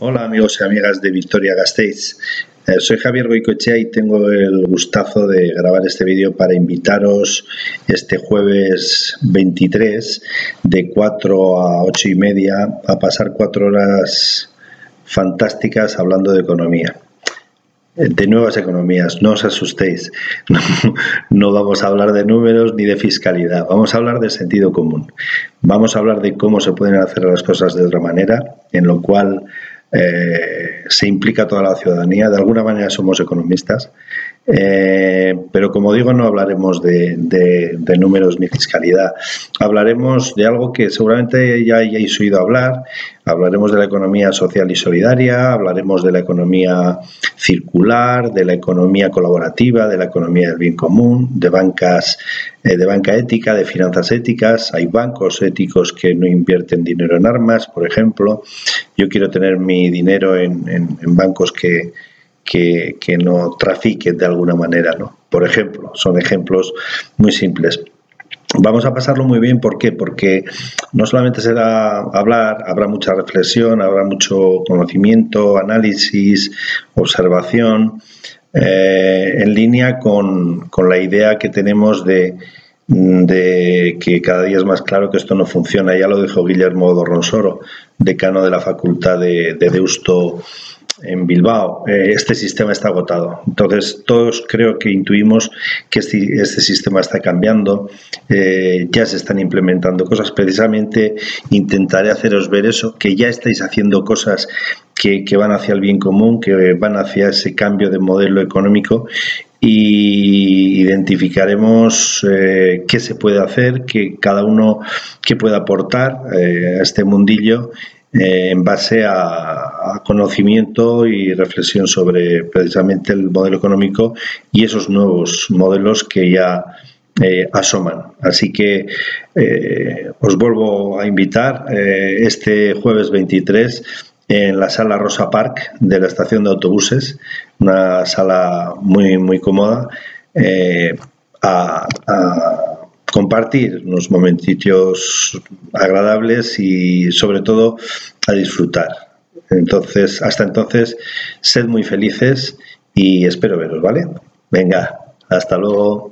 Hola amigos y amigas de Vitoria-Gasteiz. Soy Javier Goikoetxea y tengo el gustazo de grabar este vídeo para invitaros este jueves 23 de 4 a 8 y media a pasar 4 horas fantásticas hablando de economía, de nuevas economías. No os asustéis, no vamos a hablar de números ni de fiscalidad, vamos a hablar de sentido común. Vamos a hablar de cómo se pueden hacer las cosas de otra manera, en lo cual se implica toda la ciudadanía. De alguna manera somos economistas, pero como digo, no hablaremos de números ni fiscalidad. Hablaremos de algo que seguramente ya hayáis oído hablar. Hablaremos de la economía social y solidaria, hablaremos de la economía circular, de la economía colaborativa, de la economía del bien común, de banca ética, de finanzas éticas. Hay bancos éticos que no invierten dinero en armas, por ejemplo. Yo quiero tener mi dinero en bancos que no trafiquen de alguna manera, ¿no? Por ejemplo, son ejemplos muy simples. Vamos a pasarlo muy bien. ¿Por qué? Porque no solamente será hablar, habrá mucha reflexión, habrá mucho conocimiento, análisis, observación, en línea con la idea que tenemos de que cada día es más claro que esto no funciona. Ya lo dijo Guillermo Dorronsoro, decano de la Facultad de Deusto en Bilbao: este sistema está agotado. Entonces todos creo que intuimos que este sistema está cambiando, ya se están implementando cosas. Precisamente intentaré haceros ver eso, que ya estáis haciendo cosas que van hacia el bien común, que van hacia ese cambio de modelo económico, y identificaremos qué se puede hacer, que cada uno qué puede aportar a este mundillo, en base a conocimiento y reflexión sobre precisamente el modelo económico y esos nuevos modelos que ya asoman. Así que os vuelvo a invitar este jueves 23 en la sala Rosa Park de la estación de autobuses, una sala muy cómoda, a compartir unos momentitos agradables y sobre todo a disfrutar. Entonces, hasta entonces, sed muy felices y espero veros, ¿vale? Venga, hasta luego.